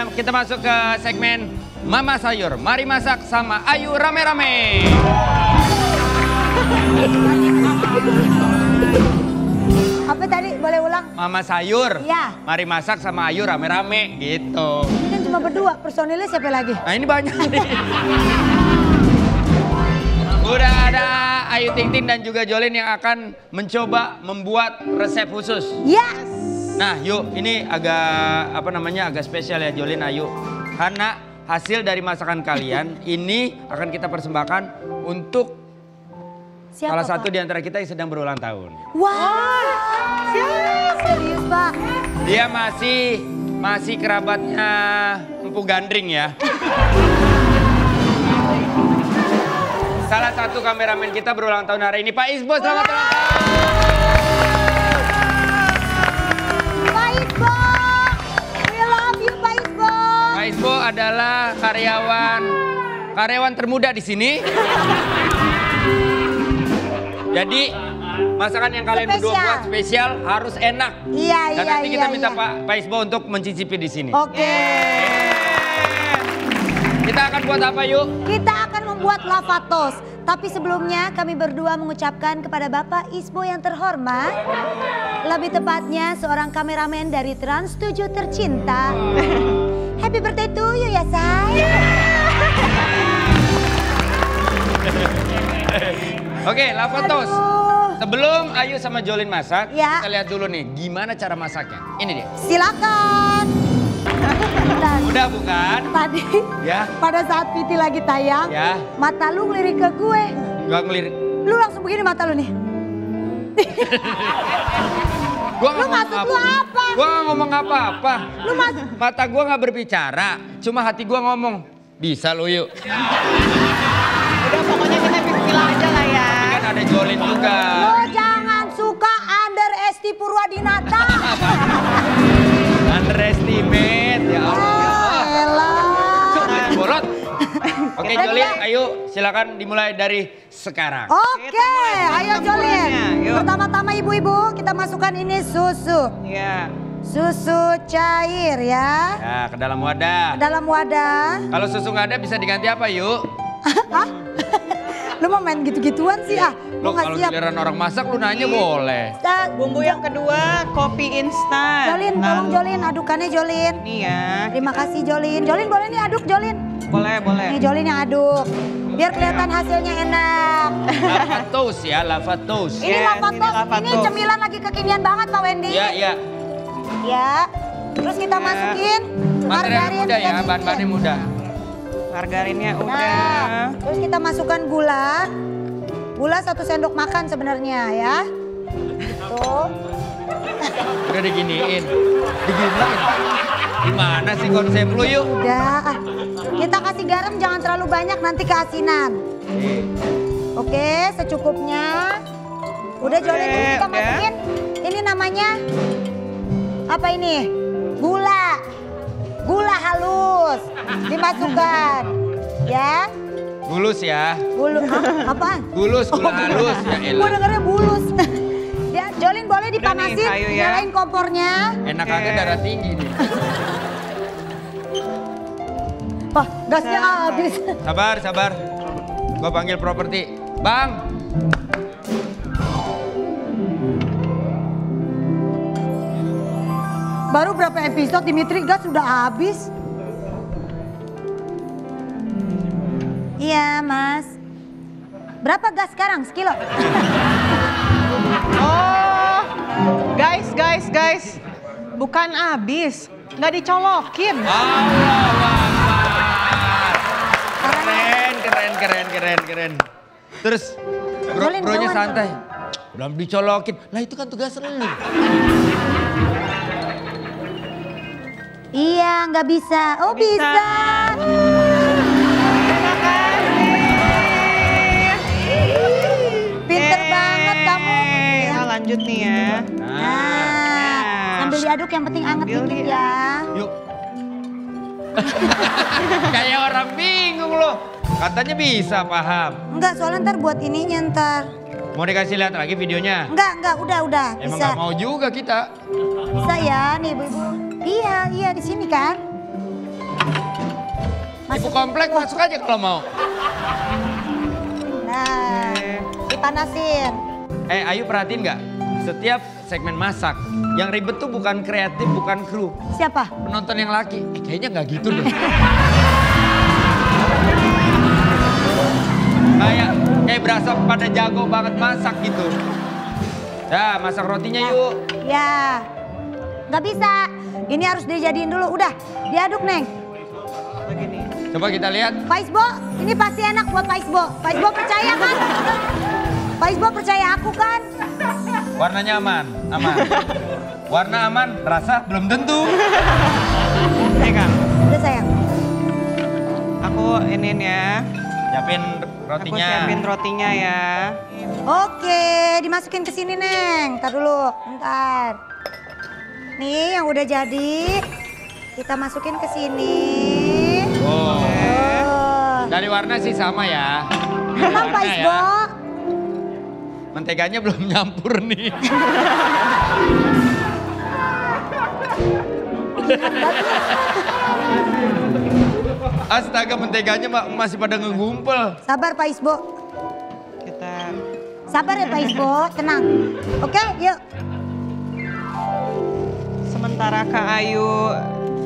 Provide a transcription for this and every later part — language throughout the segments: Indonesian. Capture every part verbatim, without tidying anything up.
waktunya kita masuk ke segmen Mama Sayur Mari Masak Sama Ayu Rame-Rame. Apa tadi? Boleh ulang? Mama Sayur, ya. Mari Masak Sama Ayu Rame-Rame gitu. Ini kan cuma berdua, personilnya siapa lagi? Nah ini banyak nih. Udah ada Ayu Ting-Ting dan juga Jolene yang akan mencoba membuat resep khusus. Yes. Nah, yuk, ini agak apa namanya agak spesial ya Jolene, Ayu. Karena hasil dari masakan kalian ini akan kita persembahkan untuk siapa, salah satu Pak? Di antara kita yang sedang berulang tahun. Wah, wow. Serius Pak? Dia masih masih kerabatnya Empu Gandring ya. Salah satu kameramen kita berulang tahun hari ini, Pak Isbo, selamat ulang tahun. Isbo adalah karyawan karyawan termuda di sini. Jadi masakan yang kalian berdua buat spesial harus enak. Iya iya. Dan nanti iya, kita minta iya. Pak Pak Isbo untuk mencicipi di sini. Oke. Yeah. Kita akan buat apa yuk? Kita akan membuat lava toast. Tapi sebelumnya kami berdua mengucapkan kepada Bapak Isbo yang terhormat. Lebih tepatnya seorang kameramen dari Trans tujuh tercinta. Happy birthday to you ya say. Oke, lava toast. Sebelum Ayu sama Jolene masak, ya. Kita lihat dulu nih gimana cara masaknya. Ini dia. Silakan. Udah bukan? Tadi ya. Pada saat P T lagi tayang, ya. Mata lu ngelirik ke gue. Gua ngelirik. Lu langsung begini mata lu nih. Gua lu maksud apa, lu apa? Gua gak ngomong apa-apa. Lu maksud? Mata gua gak berbicara, cuma hati gua ngomong. Bisa lu yuk. Udah pokoknya kita bilang aja lah ya. Tapi kan ada Jolene juga. Lu jangan suka underestimate Purwadinata. Underestimate ya Allah. Elah. Sudah borot. Oke Jolene, ayo silakan dimulai dari sekarang. Oke, ayo Jolene. Pertama-tama ibu-ibu kita masukkan ini susu. Iya. Susu cair ya. Ya, ke dalam wadah. Ke dalam wadah. Kalau susu nggak ada bisa diganti apa yuk? Hah? Lu mau main gitu-gituan sih ah? Lu kalau giliran orang masak lu nanya boleh. Bumbu yang kedua kopi instan. Jolene, tolong Jolene, adukannya Jolene. Iya. Terima kasih Jolene. Jolene boleh nih aduk Jolene. Boleh, boleh. Nih Jolene yang aduk. Biar kelihatan hasilnya enak. Lava toast ya, lava toast. Ini lava toast, ini cemilan lagi kekinian banget Pak Wendy. Iya, iya. Ya. Terus kita masukin margarin ya, bahan-bahannya mudah. Margarinnya udah. Terus kita masukkan gula. Gula satu sendok makan sebenarnya ya. Tuh. Udah diginiin. Diginiin. Gimana sih konsep lu yuk? Udah. Kita kasih garam jangan terlalu banyak nanti keasinan. Oke, Oke secukupnya. Udah Jolene kita masukin. Ini namanya apa ini? Gula. Gula halus dimasukkan. Ya. Bulus ya. Bulus ah, apaan? Bulus, gula oh, halus ya elah. Gua dengernya bulus. Ya, Jolene boleh dipanasin, nih, ya. Nyalain kompornya. Enak okay. Aja darah tinggi nih. Wah, gasnya habis. Sabar, sabar. Gua panggil properti. Bang. Baru berapa episode Dimitri gas sudah habis? Iya, Mas. Berapa gas sekarang? Sekilo. Oh, guys, guys, guys. Bukan habis, nggak dicolokin. Keren, keren, keren, keren, keren. Terus, bro-bronya santai. Belum dicolokin. Lah itu kan tugas lu. Iya, nggak bisa. Oh, bisa. bisa. Lanjut nih ya. Nah, nah. Sambil diaduk yang penting anget dikit ya. Yuk. Kayak orang bingung loh. Katanya bisa paham. Enggak, soalnya ntar buat ininya ntar. Mau dikasih lihat lagi videonya? Enggak, enggak, udah, udah. Emang bisa. Gak mau juga kita. Bisa ya, nih ibu-ibu. Iya, iya di sini kan. Ibu komplek masuk aja kalau mau. Nah, dipanasin. Eh, Ayu perhatiin nggak? Setiap segmen masak, yang ribet tuh bukan kreatif, bukan kru. Siapa? Penonton yang laki. Eh, kayaknya nggak gitu deh. Kayak, kayak berasa pada jago banget masak gitu. Ya, masak rotinya ya. Yuk. Ya, nggak bisa. Ini harus dijadiin dulu. Udah, diaduk, Neng. Coba kita lihat. Pak Isbo, ini pasti enak buat Pak Isbo. Pak Isbo percaya kan? Pak Isbo percaya aku kan? Warnanya aman, aman. Warna aman, rasa belum tentu. Nih Kang. Udah sayang. Aku iniin ya. Siapin rotinya. Aku siapin rotinya ya. Oke, dimasukin ke sini Neng. Ntar dulu, ntar. Nih yang udah jadi, kita masukin ke sini. Oh. Oh. Dari warna sih sama ya. Memang Pak Isbo. Ya. Menteganya belum nyampur nih. Astaga, menteganya masih pada ngegumpel. Sabar Pak Isbo. Kita sabar ya Pak Isbo, tenang. Oke, yuk. Sementara Kak Ayu.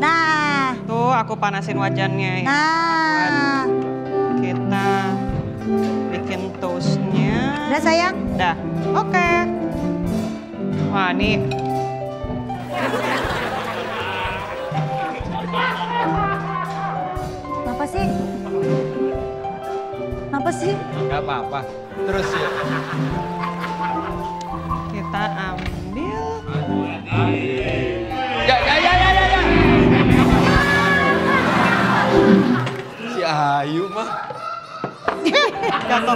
Nah. Tuh aku panasin wajannya ya. Nah. Kita bikin toastnya. Udah sayang? Udah. Oke. Okay. Wah ini. Kenapa sih? Kenapa sih? Gak apa-apa. Terus ya. Kita ambil. Ya, ya, ya, ya, ya. Si Ayu mah. Jatuh.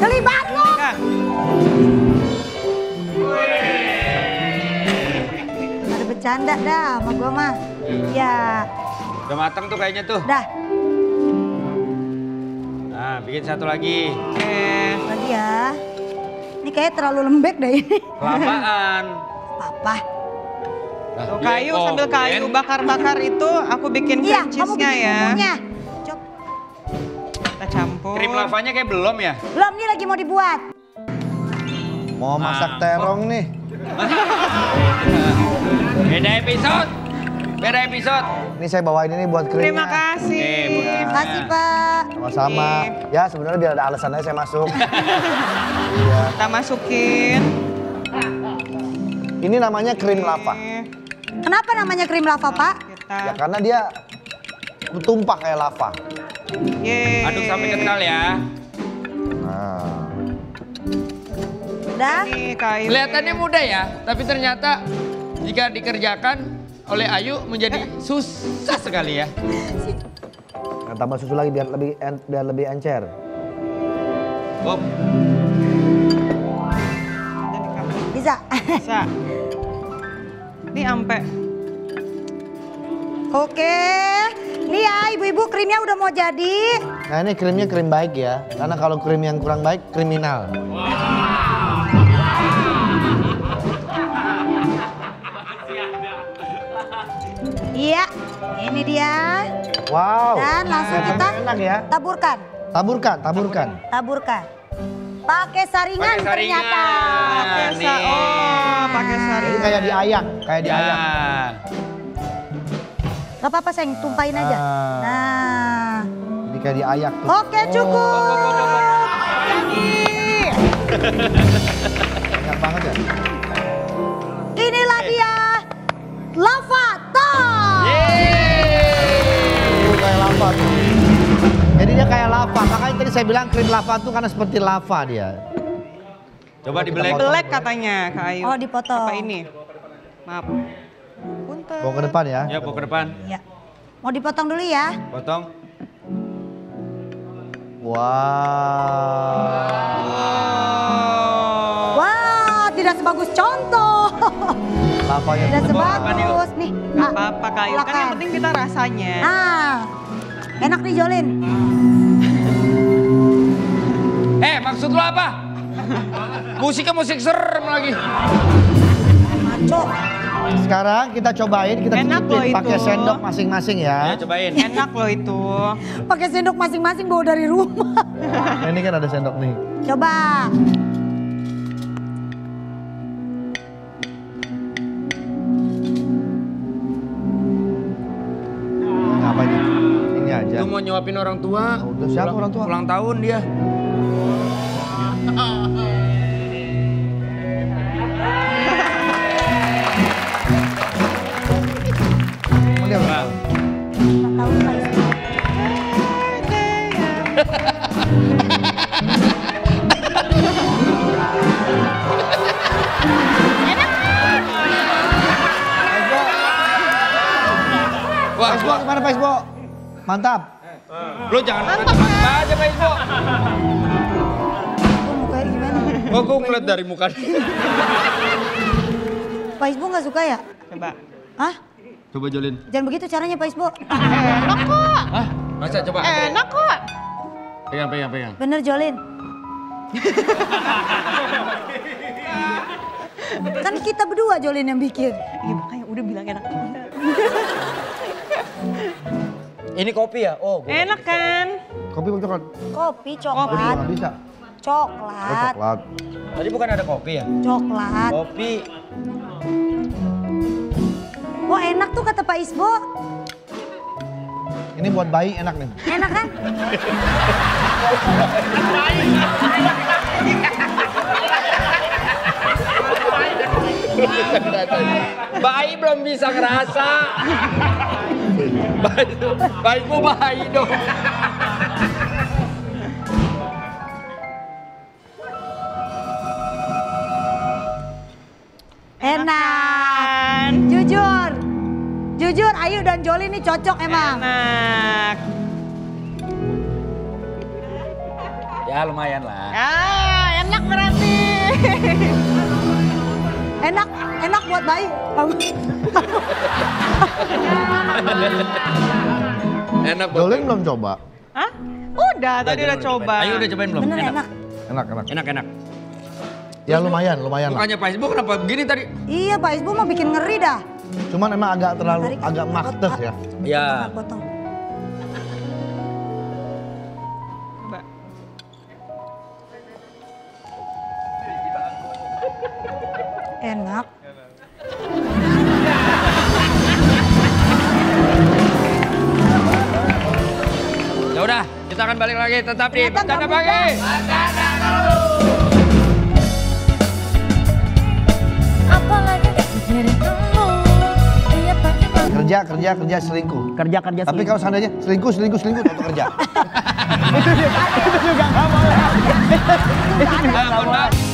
Terlibat lo. Ada bercanda dah sama gua mah. Ya. Udah mateng tuh kayaknya tuh. Dah. Nah, bikin satu lagi. Oke. Lagi ya. Ini kayaknya terlalu lembek deh ini. Kelamaan. Apa? Nah, tuh, kayu oh, sambil kayu bakar-bakar itu aku bikin cream cheese-nya ya. Iya, kita campur. Krim lavanya kayak belum ya? Belum, nih lagi mau dibuat. Mau masak nah, terong nih. Beda episode. Beda episode. Ini saya bawain ini buat krimnya. Terima kasih. Eh, terima kasih Pak. Sama-sama. Eh. Ya sebenarnya biar ada alasan aja saya masuk. Iya. Kita masukin. Ini namanya krim lava. Kenapa namanya krim lava, Pak? Ya karena dia bertumpah kayak lava. Yeay. Aduk sampai kental ya. Nah. Udah? Kelihatannya mudah ya, tapi ternyata jika dikerjakan oleh Ayu menjadi susah sekali ya. Nah, tambah susu lagi biar lebih en biar lebih encer. Bob. Bisa. Bisa. Ini ampe. Oke. Nih ya ibu-ibu krimnya udah mau jadi. Nah ini krimnya krim baik ya. Karena kalau krim yang kurang baik kriminal. Wow. Iya. Ini dia. Wow. Dan langsung kita enak ya. Taburkan. Taburkan, taburkan. Taburkan. Pakai saringan, saringan ternyata. Pakai sa oh, pakai saringan. Ini kayak diayak, kayak diayak. Ya. Gak apa-apa sayang, tumpahin aja. Nah. Ini kayak diayak tuh. Oke, cukup. Banyak banget ya. Inilah dia lava toast. Yeay. Kayak lava tuh. Jadi dia kayak lava, makanya tadi saya bilang krim lava tuh karena seperti lava dia. Coba dibelek-belek katanya Kak Ayu. Oh dipotong. Apa ini? Maaf. Punten. Bawa ke depan ya? Ya bawa ke depan. Ya. Mau dipotong dulu ya? Potong. Wow. Wow. Wow, tidak sebagus contoh. Lavanya tidak sebagus nih. Gak apa-apa Kak Ayu, kan yang penting kita rasanya. Ah. Enak nih Jolin. Eh maksud lo apa? Musiknya musik serem lagi. Maco. Sekarang kita cobain, kita cicipin pakai sendok masing-masing ya. Ya, cobain. Enak loh itu. Pakai sendok masing-masing bawa dari rumah. Nah, ini kan ada sendok nih. Coba. Apa ini? Ini aja. Lu mau nyuapin orang tua? Oh, siapa orang tua? Ulang tahun dia. Pak Isbo gimana Pak Isbo? Mantap. Lu jangan mantap aja Pak Isbo. Kok mukanya gimana? Oh, gue ngeliat dari mukanya. Pak Isbo gak suka ya? Coba. Hah? Coba Jolene. Jangan begitu caranya Pak Isbo. Enak kok. Hah? Masa coba? Enak kok. Pegang, pegang, pegang. Bener Jolene. Kan kita berdua Jolene yang bikin. Iya makanya udah bilang enak. Ini kopi ya? Oh, enak kan? Kopi bukan coklat? Kopi, coklat. Kopi, bisa. Coklat. Oh, coklat. Tadi bukan ada kopi ya? Coklat. Kopi. Wah enak tuh kata Pak Isbo. Ini buat bayi enak nih. Enak kan? Bayi belum bisa ngerasa. Bayi, bayiku bayi dong. Enak. Jujur. Jujur Ayu dan Jolene ini cocok emang. Enak. Ya lumayan lah. Ah, enak berarti. Enak, enak buat bayi. Enak buat Jolene belum coba? Hah? Udah, tadi udah coba. Ayo udah cobain belum? Bener enak. Enak, enak. Enak, enak. Ya lumayan, lumayan. Bukannya Pak Isbo kenapa begini tadi? Iya Pak Isbo mau bikin ngeri dah. Cuman emang agak terlalu, agak maktes ya. Iya. Potong. Enak. Ya udah, kita akan balik lagi tetap di Purwadinata Pagi. Kerja, kerja, kerja, selingkuh. Kerja, kerja, selingkuh. Tapi kalau seandainya selingkuh, selingkuh, selingkuh, atau kerja. Itu juga, itu juga nggak mau. Itu juga nggak mau.